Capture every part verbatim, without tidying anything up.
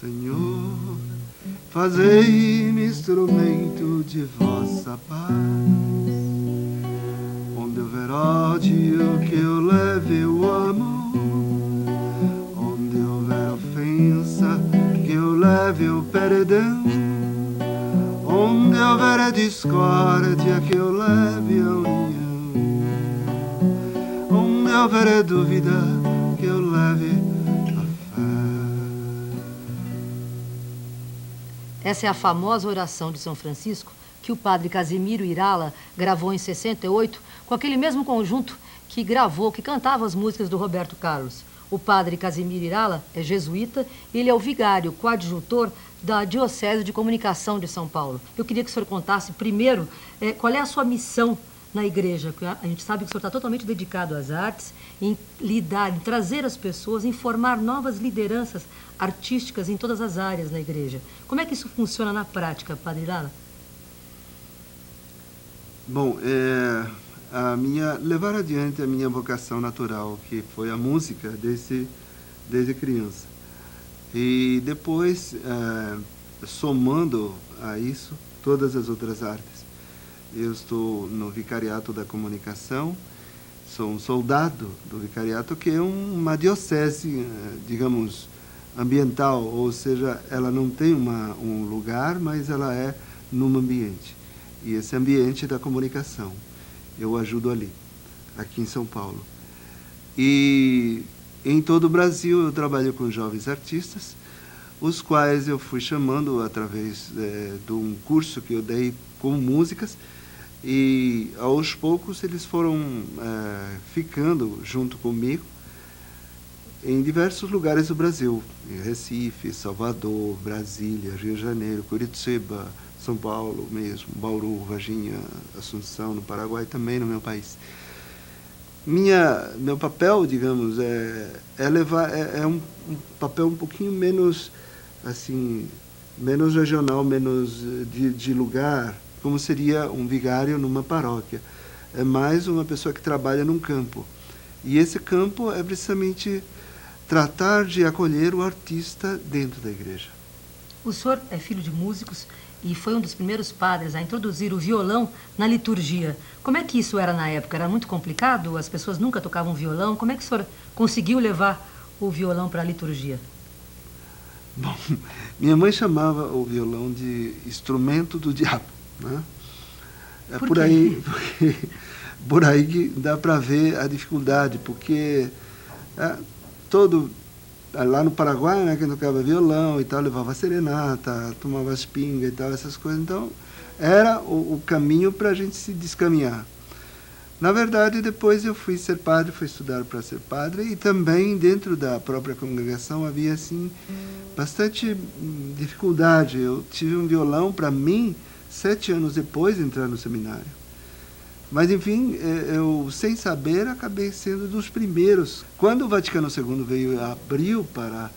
Senhor, fazei-me instrumento de vossa paz. Onde houver ódio, que eu leve o amor. Onde houver ofensa, que eu leve o perdão. Onde houver discórdia, que eu leve a união. Onde houver dúvida, que eu leve. Essa é a famosa oração de São Francisco que o padre Casimiro Irala gravou em sessenta e oito com aquele mesmo conjunto que gravou, que cantava as músicas do Roberto Carlos. O padre Casimiro Irala é jesuíta e ele é o vigário coadjutor da Diocese de Comunicação de São Paulo. Eu queria que o senhor contasse primeiro é, qual é a sua missão na igreja. A gente sabe que o senhor está totalmente dedicado às artes, em lidar, em trazer as pessoas, em formar novas lideranças artísticas em todas as áreas na igreja. Como é que isso funciona na prática, padre Irala? Bom, é, a minha, levar adiante a minha vocação natural, que foi a música desde, desde criança. E depois, é, somando a isso, todas as outras artes. Eu estou no Vicariato da Comunicação, sou um soldado do Vicariato, que é uma diocese, digamos, ambiental, ou seja, ela não tem uma, um lugar, mas ela é num ambiente. E esse ambiente da comunicação, eu ajudo ali, aqui em São Paulo. E em todo o Brasil eu trabalho com jovens artistas, os quais eu fui chamando através é, de um curso que eu dei com músicas, e aos poucos eles foram uh, ficando junto comigo em diversos lugares do Brasil, em Recife, Salvador, Brasília, Rio de Janeiro, Curitiba, São Paulo mesmo, Bauru, Varginha, Assunção, no Paraguai, também no meu país. Minha, meu papel, digamos, é, é, levar, é, é um, um papel um pouquinho menos, assim, menos regional, menos de, de lugar, como seria um vigário numa paróquia. É mais uma pessoa que trabalha num campo. E esse campo é precisamente tratar de acolher o artista dentro da igreja. O senhor é filho de músicos e foi um dos primeiros padres a introduzir o violão na liturgia. Como é que isso era na época? Era muito complicado? As pessoas nunca tocavam violão? Como é que o senhor conseguiu levar o violão para a liturgia? Bom, minha mãe chamava o violão de instrumento do diabo. Né? É por, por aí, porque, por aí que dá para ver a dificuldade, porque é, todo lá no Paraguai, né, quem tocava violão e tal, levava serenata, tomava as pingas e tal, essas coisas. Então, era o, o caminho para a gente se descaminhar. Na verdade, depois eu fui ser padre, fui estudar para ser padre, e também dentro da própria congregação havia, assim, bastante dificuldade. Eu tive um violão para mim sete anos depois de entrar no seminário. Mas, enfim, eu, sem saber, acabei sendo dos primeiros. Quando o Vaticano Segundo veio e abriu para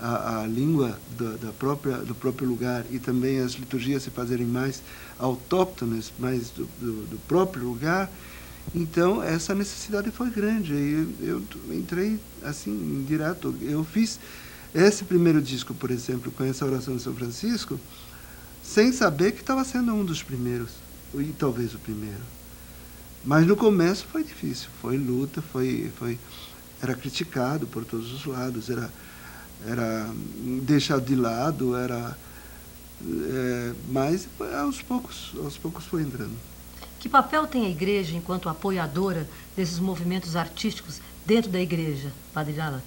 a, a língua do, da própria, do próprio lugar e também as liturgias se fazerem mais autóctones, mais do, do, do próprio lugar, então essa necessidade foi grande. E eu, eu entrei, assim, direto. Eu fiz esse primeiro disco, por exemplo, com essa oração de São Francisco, sem saber que estava sendo um dos primeiros, e talvez o primeiro. Mas no começo foi difícil, foi luta, foi, foi, era criticado por todos os lados, era, era deixado de lado, era, é, mas aos poucos, aos poucos foi entrando. Que papel tem a igreja enquanto apoiadora desses movimentos artísticos dentro da igreja, padre Irala?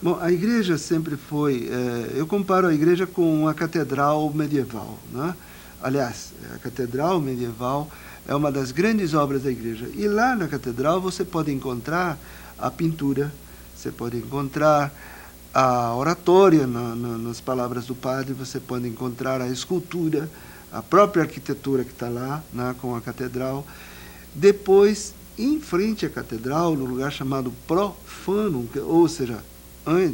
Bom, a igreja sempre foi, eh, eu comparo a igreja com uma catedral medieval, né? Aliás, a catedral medieval é uma das grandes obras da igreja. E lá na catedral você pode encontrar a pintura, você pode encontrar a oratória na, na, nas palavras do padre, você pode encontrar a escultura, a própria arquitetura que está lá, né, com a catedral. Depois, em frente à catedral, no lugar chamado Profanum, ou seja,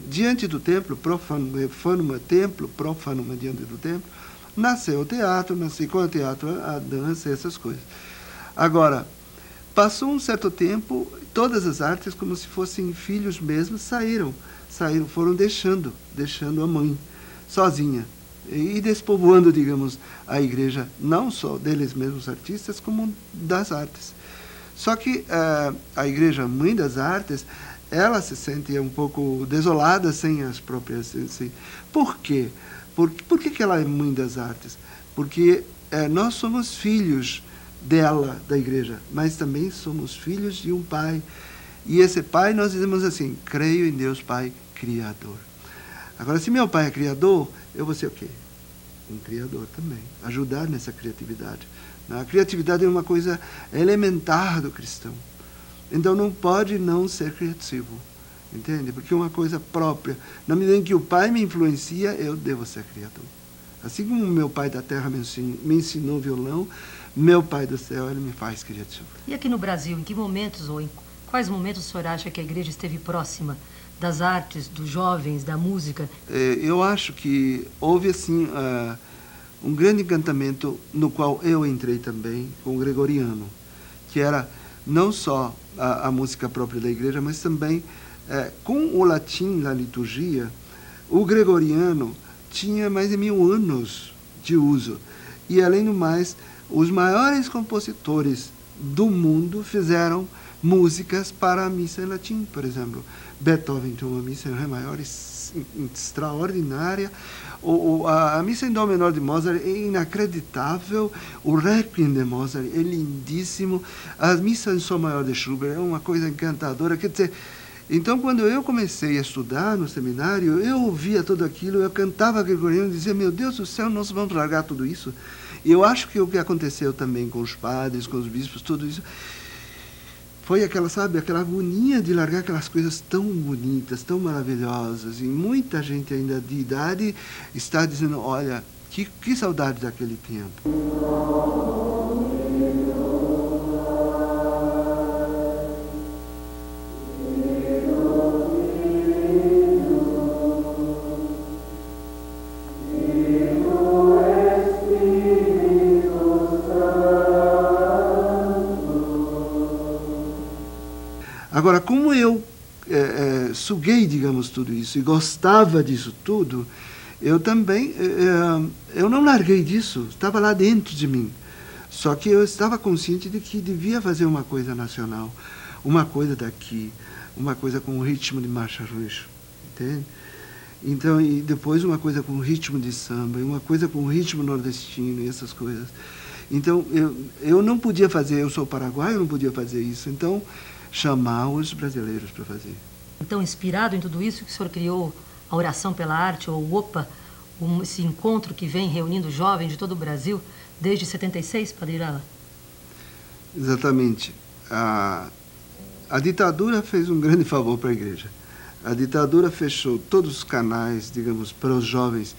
diante do templo, profanum, templo, profanum, diante do templo, nasceu o teatro, nasceu com o teatro, a dança, essas coisas. Agora, passou um certo tempo, todas as artes, como se fossem filhos mesmos, saíram, saíram, foram deixando, deixando a mãe. sozinha, e despovoando, digamos, a igreja, não só deles mesmos artistas, como das artes. Só que uh, a igreja, mãe das artes, ela se sente um pouco desolada sem as próprias... Sem... Por quê? Por, por que, que ela é mãe das artes? Porque uh, nós somos filhos dela, da igreja, mas também somos filhos de um pai. E esse pai, nós dizemos assim, creio em Deus Pai Criador. Agora, se meu pai é criador, eu vou ser o quê? Um criador também. Ajudar nessa criatividade. A criatividade é uma coisa elementar do cristão. Então, não pode não ser criativo. Entende? Porque é uma coisa própria. Na medida em que o pai me influencia, eu devo ser criador. Assim como meu pai da terra me ensinou, me ensinou violão, meu pai do céu, ele me faz criativo. E aqui no Brasil, em que momentos ou em quais momentos o senhor acha que a igreja esteve próxima das artes, dos jovens, da música? Eu acho que houve, assim, uh, um grande encantamento no qual eu entrei também, com o gregoriano, que era não só a, a música própria da igreja, mas também, uh, com o latim na liturgia, o gregoriano tinha mais de mil anos de uso. E, além do mais, os maiores compositores do mundo fizeram músicas para a missa em latim, por exemplo. Beethoven tem uma missa em Ré maior extraordinária, o, o, a, a missa em Dó menor de Mozart é inacreditável, o Requiem de Mozart é lindíssimo, a missa em Sol maior de Schubert é uma coisa encantadora, quer dizer, então quando eu comecei a estudar no seminário, eu ouvia tudo aquilo, eu cantava gregoriano e dizia, meu Deus do céu, nós vamos largar tudo isso? E eu acho que o que aconteceu também com os padres, com os bispos, tudo isso, foi aquela, sabe, aquela agonia de largar aquelas coisas tão bonitas, tão maravilhosas. E muita gente ainda de idade está dizendo, olha, que, que saudade daquele tempo. Agora, como eu é, é, suguei, digamos, tudo isso e gostava disso tudo, eu também, é, eu não larguei disso, estava lá dentro de mim. Só que eu estava consciente de que devia fazer uma coisa nacional, uma coisa daqui, uma coisa com ritmo de marcha russo, entende? Então, e depois uma coisa com ritmo de samba, e uma coisa com ritmo nordestino e essas coisas. Então, eu, eu não podia fazer, eu sou paraguaio, eu não podia fazer isso, então... chamar os brasileiros para fazer. Então, inspirado em tudo isso, que o senhor criou a Oração pela Arte, ou OPA, um, esse encontro que vem reunindo jovens de todo o Brasil, desde setenta e seis, Padre Irala? Exatamente. A, a ditadura fez um grande favor para a igreja. A ditadura fechou todos os canais, digamos, para os jovens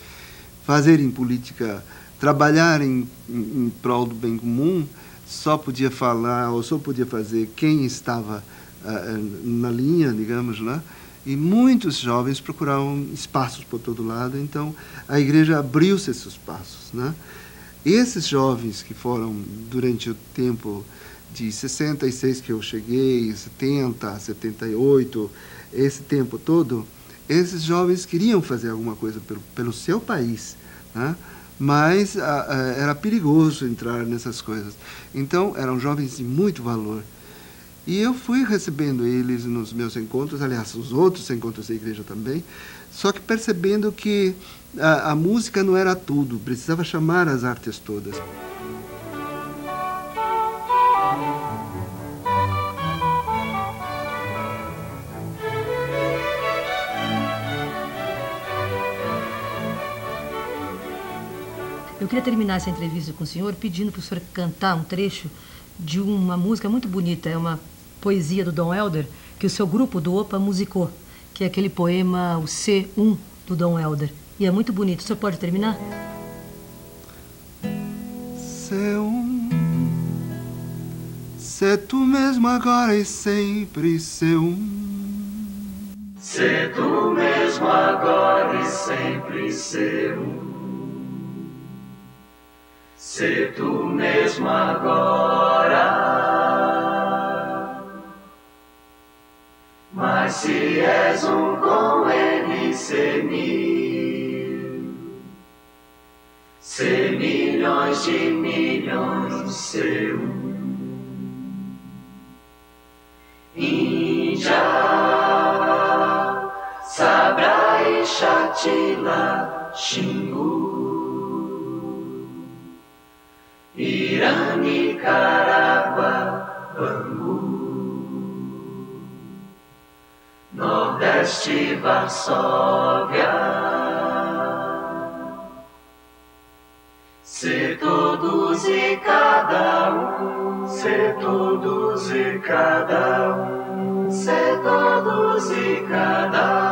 fazerem política, trabalharem em, em prol do bem comum, só podia falar ou só podia fazer quem estava uh, na linha, digamos, né? E muitos jovens procuravam espaços por todo lado, então a igreja abriu-se esses espaços, né? Esses jovens que foram durante o tempo de sessenta e seis que eu cheguei, setenta, setenta e oito, esse tempo todo, esses jovens queriam fazer alguma coisa pelo, pelo seu país, né? Mas a, a, era perigoso entrar nessas coisas. Então, eram jovens de muito valor. E eu fui recebendo eles nos meus encontros, aliás, os outros encontros da igreja também, só que percebendo que a, a música não era tudo, precisava chamar as artes todas. Eu queria terminar essa entrevista com o senhor pedindo para o senhor cantar um trecho de uma música muito bonita, é uma poesia do Dom Helder, que o seu grupo do OPA musicou, que é aquele poema, o C um, do Dom Helder. E é muito bonito. O senhor pode terminar? C um, sê tu mesmo agora e sempre, C um. Sê tu mesmo agora e sempre, C um. Sê tu mesmo agora, mas se és um com N, sê mil, cem milhões de milhões, C um. Índia, Sabra e Chatila, Xingu, Irã, Nicarágua, Bangu, Nordeste, Varsóvia, ser todos e cada um, ser todos e cada um, ser todos e cada um.